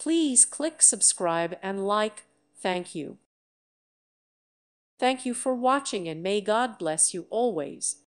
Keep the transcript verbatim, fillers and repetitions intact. Please click subscribe and like. Thank you. Thank you for watching, and may God bless you always.